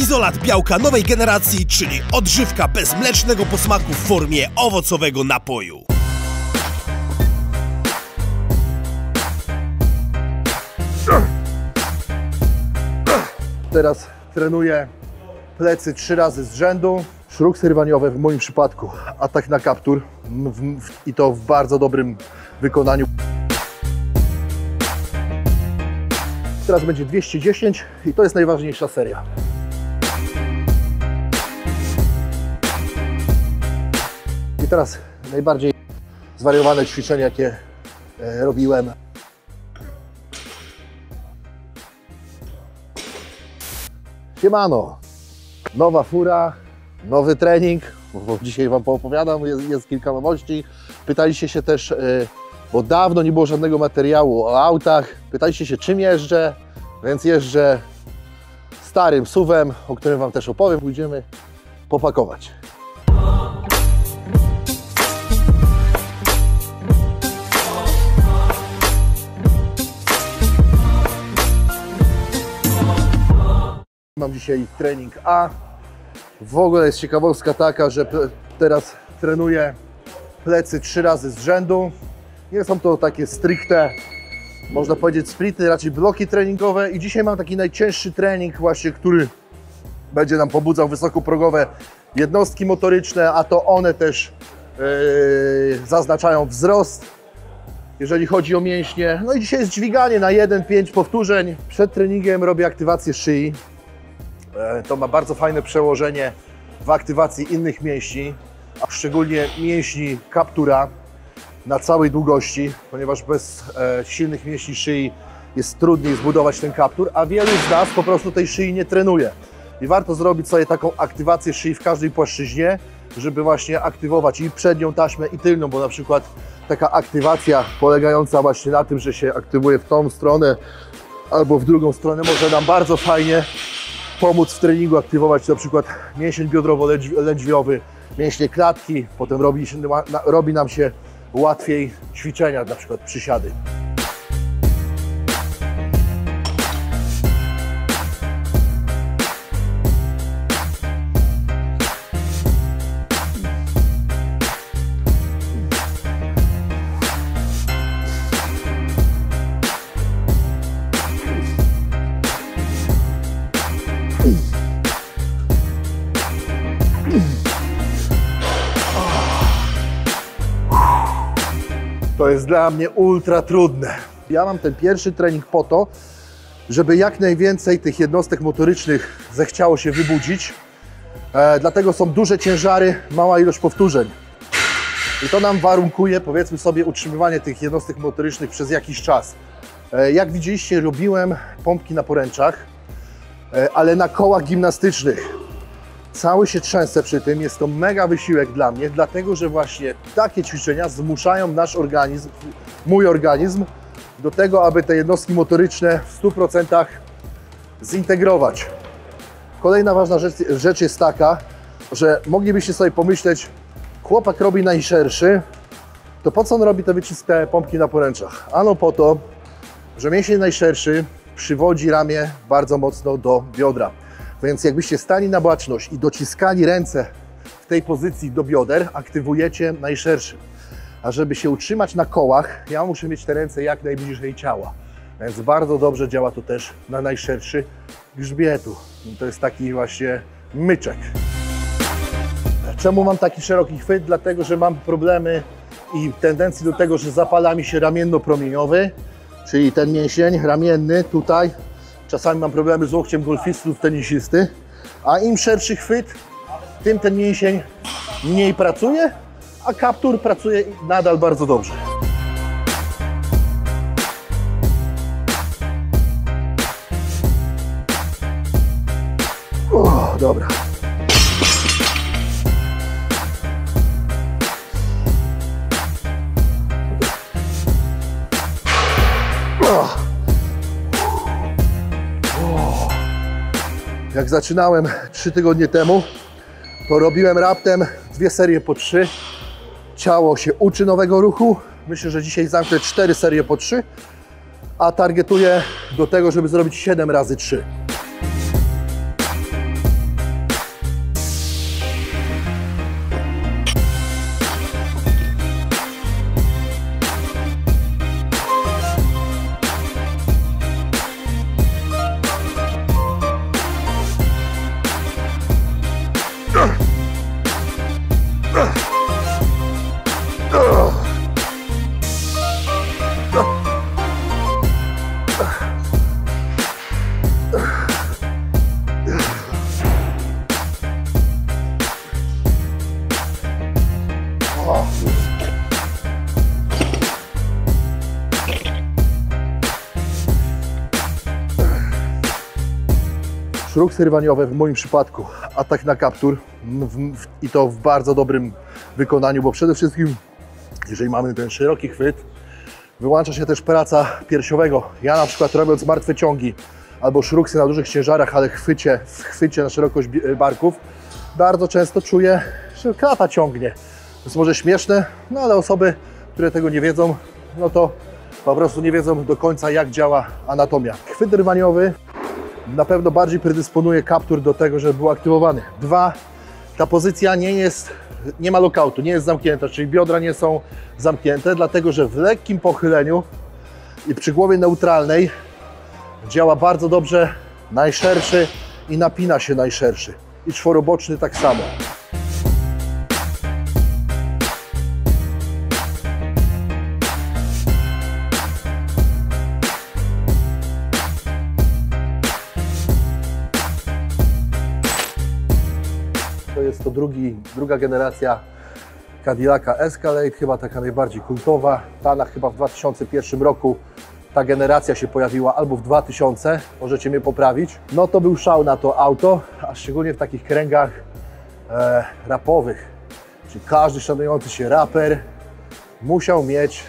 Izolat białka nowej generacji, czyli odżywka bez mlecznego posmaku w formie owocowego napoju. Teraz trenuję plecy 3 razy z rzędu. Szrug serwaniowy w moim przypadku, atak na kaptur i to w bardzo dobrym wykonaniu. Teraz będzie 210 i to jest najważniejsza seria. I teraz najbardziej zwariowane ćwiczenie, jakie robiłem. Siemano, nowa fura, nowy trening, bo dzisiaj Wam poopowiadam, jest kilka nowości. Pytaliście się też, bo dawno nie było żadnego materiału o autach, pytaliście się, czym jeżdżę, więc jeżdżę starym SUV-em, o którym Wam też opowiem. Pójdziemy popakować. Mam dzisiaj trening A. W ogóle jest ciekawostka taka, że teraz trenuję plecy 3 razy z rzędu. Nie są to takie stricte, można powiedzieć, splity, raczej bloki treningowe. I dzisiaj mam taki najcięższy trening właśnie, który będzie nam pobudzał wysokoprogowe jednostki motoryczne, a to one też zaznaczają wzrost, jeżeli chodzi o mięśnie. No i dzisiaj jest dźwiganie na 1-5 powtórzeń. Przed treningiem robię aktywację szyi. To ma bardzo fajne przełożenie w aktywacji innych mięśni, a szczególnie mięśni kaptura na całej długości, ponieważ bez silnych mięśni szyi jest trudniej zbudować ten kaptur, a wielu z nas po prostu tej szyi nie trenuje. I warto zrobić sobie taką aktywację szyi w każdej płaszczyźnie, żeby właśnie aktywować i przednią taśmę, i tylną, bo na przykład taka aktywacja polegająca właśnie na tym, że się aktywuje w tą stronę albo w drugą stronę, może nam bardzo fajnie pomóc w treningu aktywować na przykład mięsień biodrowo-lędźwiowy, mięśnie klatki, potem robi nam się łatwiej ćwiczenia, na przykład przysiady. To jest dla mnie ultra trudne. Ja mam ten pierwszy trening po to, żeby jak najwięcej tych jednostek motorycznych zechciało się wybudzić. Dlatego są duże ciężary, mała ilość powtórzeń. I to nam warunkuje, powiedzmy sobie, utrzymywanie tych jednostek motorycznych przez jakiś czas. Jak widzieliście, robiłem pompki na poręczach, ale na kołach gimnastycznych. Cały się trzęsę przy tym, jest to mega wysiłek dla mnie, dlatego że właśnie takie ćwiczenia zmuszają nasz organizm, mój organizm, do tego, aby te jednostki motoryczne w 100% zintegrować. Kolejna ważna rzecz jest taka, że moglibyście sobie pomyśleć, chłopak robi najszerszy, to po co on robi te wycięte pompki na poręczach? Ano po to, że mięsień najszerszy przywodzi ramię bardzo mocno do biodra. Więc jakbyście stali na baczność i dociskali ręce w tej pozycji do bioder, aktywujecie najszerszy. A żeby się utrzymać na kołach, ja muszę mieć te ręce jak najbliżej ciała. Więc bardzo dobrze działa to też na najszerszy grzbietu. To jest taki właśnie myczek. Czemu mam taki szeroki chwyt? Dlatego, że mam problemy i tendencję do tego, że zapala mi się ramienno-promieniowy, czyli ten mięsień ramienny tutaj. Czasami mam problemy z łokciem golfisty lub tenisisty, a im szerszy chwyt, tym ten mięsień mniej pracuje, a kaptur pracuje nadal bardzo dobrze. Dobra. Jak zaczynałem 3 tygodnie temu, to robiłem raptem 2 serie po 3. Ciało się uczy nowego ruchu. Myślę, że dzisiaj zamknę 4 serie po 3, a targetuję do tego, żeby zrobić 7 razy 3. Szlug serwaniowy w moim przypadku, atak na kaptur i to w bardzo dobrym wykonaniu, bo przede wszystkim, jeżeli mamy ten szeroki chwyt, wyłącza się też praca piersiowego. Ja na przykład robiąc martwe ciągi albo szruksy na dużych ciężarach, ale w chwycie na szerokość barków, bardzo często czuję, że klata ciągnie. To jest może śmieszne, no ale osoby, które tego nie wiedzą, no to po prostu nie wiedzą do końca, jak działa anatomia. Chwyt rwaniowy na pewno bardziej predysponuje kaptur do tego, żeby był aktywowany. Dwa, ta pozycja nie ma lockoutu, nie jest zamknięta, czyli biodra nie są zamknięte, dlatego że w lekkim pochyleniu i przy głowie neutralnej działa bardzo dobrze najszerszy i napina się najszerszy. I czworoboczny tak samo. Jest to druga generacja Cadillaca Escalade, chyba taka najbardziej kultowa. Chyba w 2001 roku ta generacja się pojawiła, albo w 2000, możecie mnie poprawić. No to był szał na to auto, a szczególnie w takich kręgach rapowych. Czyli każdy szanujący się raper musiał mieć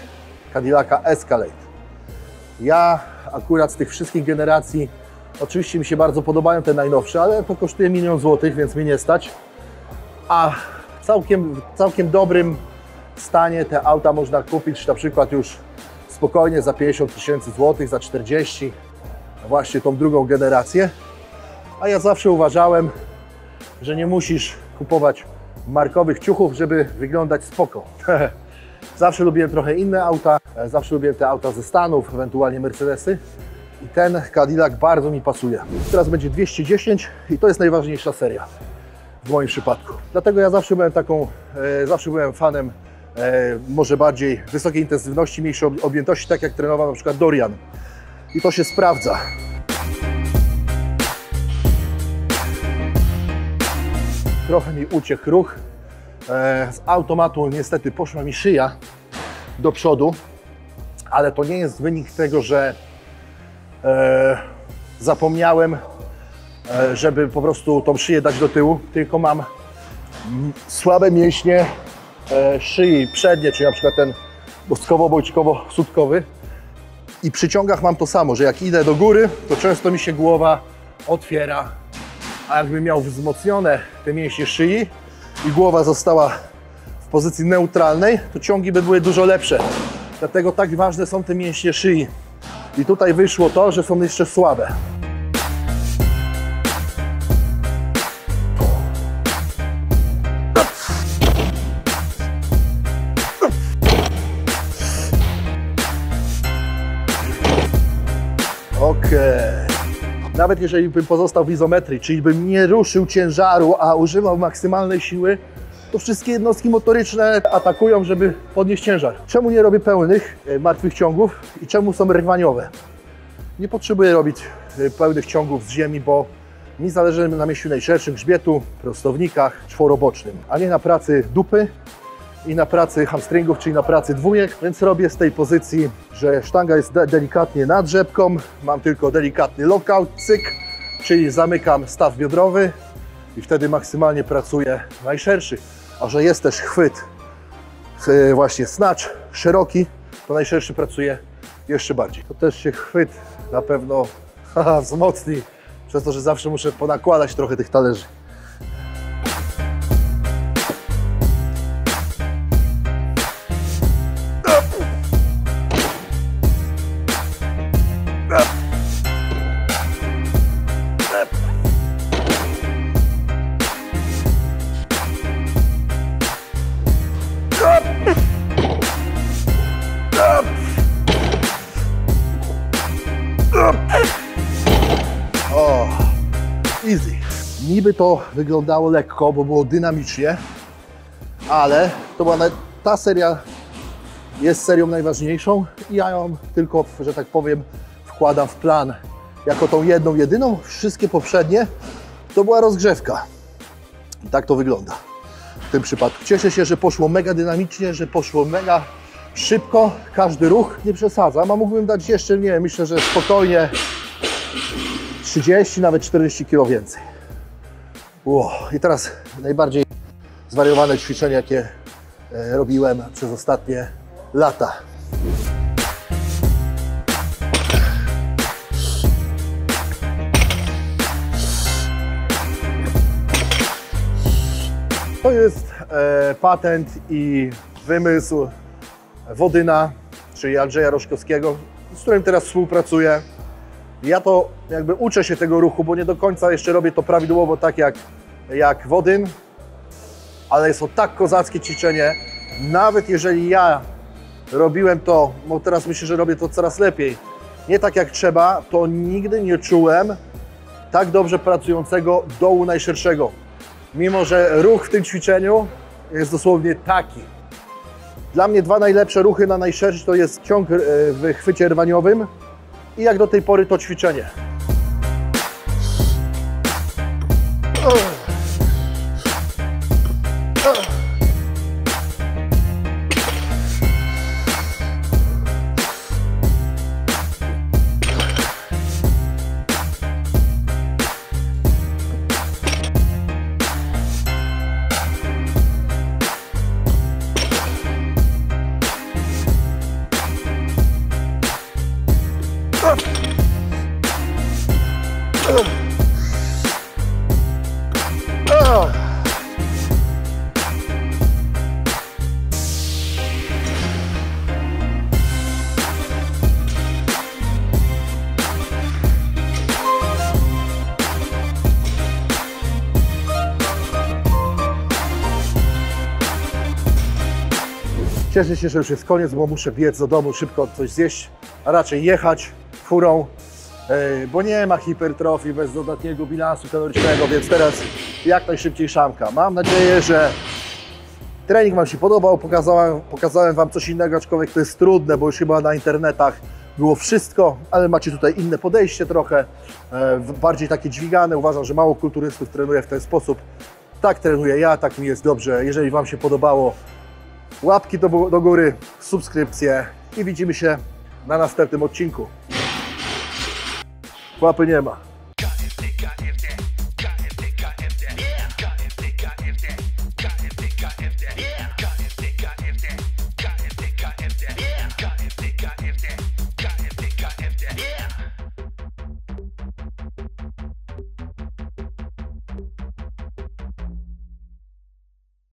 Cadillaca Escalade. Ja akurat z tych wszystkich generacji, oczywiście mi się bardzo podobają te najnowsze, ale to kosztuje 1 000 000 złotych, więc mnie nie stać. A w całkiem dobrym stanie te auta można kupić na przykład już spokojnie za 50 000 złotych, za 40 000, właśnie tą drugą generację. A ja zawsze uważałem, że nie musisz kupować markowych ciuchów, żeby wyglądać spoko. Zawsze lubiłem trochę inne auta, zawsze lubiłem te auta ze Stanów, ewentualnie Mercedesy. I ten Cadillac bardzo mi pasuje. Teraz będzie 210 i to jest najważniejsza seria w moim przypadku. Dlatego ja zawsze byłem fanem może bardziej wysokiej intensywności, mniejszej objętości, tak jak trenował na przykład Dorian. I to się sprawdza. Trochę mi uciekł ruch. Z automatu niestety poszła mi szyja do przodu, ale to nie jest wynik tego, że zapomniałem, żeby po prostu tą szyję dać do tyłu, tylko mam słabe mięśnie szyi przednie, czyli na przykład ten boskowo-bojczykowo-sutkowy. I przy ciągach mam to samo, że jak idę do góry, to często mi się głowa otwiera, a jakbym miał wzmocnione te mięśnie szyi i głowa została w pozycji neutralnej, to ciągi by były dużo lepsze. Dlatego tak ważne są te mięśnie szyi. I tutaj wyszło to, że są jeszcze słabe. Nawet jeżeli bym pozostał w izometrii, czyli bym nie ruszył ciężaru, a używał maksymalnej siły, to wszystkie jednostki motoryczne atakują, żeby podnieść ciężar. Czemu nie robię pełnych martwych ciągów i czemu są rwaniowe? Nie potrzebuję robić pełnych ciągów z ziemi, bo mi zależy na mięśniu najszerszym, grzbietu, prostownikach, czworobocznym, a nie na pracy dupy i na pracy hamstringów, czyli na pracy dwójek. Więc robię z tej pozycji, że sztanga jest delikatnie nad rzepką, mam tylko delikatny lockout, cyk, czyli zamykam staw biodrowy i wtedy maksymalnie pracuję najszerszy. A że jest też chwyt, właśnie snatch szeroki, to najszerszy pracuje jeszcze bardziej. To też się chwyt na pewno wzmocni, przez to, że zawsze muszę ponakładać trochę tych talerzy. Niby to wyglądało lekko, bo było dynamicznie, ale to była ta seria jest serią najważniejszą i ja ją tylko, że tak powiem, wkładam w plan. Jako tą jedną, jedyną, wszystkie poprzednie to była rozgrzewka. I tak to wygląda w tym przypadku. Cieszę się, że poszło mega dynamicznie, że poszło mega szybko. Każdy ruch nie przesadzam, a mógłbym dać jeszcze, nie wiem, myślę, że spokojnie 30, nawet 40 kg więcej. Wow. I teraz najbardziej zwariowane ćwiczenia, jakie robiłem przez ostatnie lata. To jest patent i wymysł Wodyna, czyli Andrzeja Roszkowskiego, z którym teraz współpracuję. Ja to jakby uczę się tego ruchu, bo nie do końca jeszcze robię to prawidłowo tak jak Wodyn, ale jest to tak kozackie ćwiczenie. Nawet jeżeli ja robiłem to, bo teraz myślę, że robię to coraz lepiej, nie tak jak trzeba, to nigdy nie czułem tak dobrze pracującego dołu najszerszego. Mimo że ruch w tym ćwiczeniu jest dosłownie taki. Dla mnie dwa najlepsze ruchy na najszerszy to jest ciąg w chwycie rwaniowym i jak do tej pory to ćwiczenie. Cieszę się, że już jest koniec, bo muszę biec do domu, szybko coś zjeść, a raczej jechać furą, bo nie ma hipertrofii bez dodatniego bilansu kalorycznego, więc teraz jak najszybciej szamka. Mam nadzieję, że trening Wam się podobał, pokazałem Wam coś innego, aczkolwiek to jest trudne, bo już chyba na internetach było wszystko, ale macie tutaj inne podejście trochę, bardziej takie dźwigane. Uważam, że mało kulturystów trenuje w ten sposób. Tak trenuję ja, tak mi jest dobrze. Jeżeli Wam się podobało, łapki do góry, subskrypcje i widzimy się na następnym odcinku. Łapy nie ma.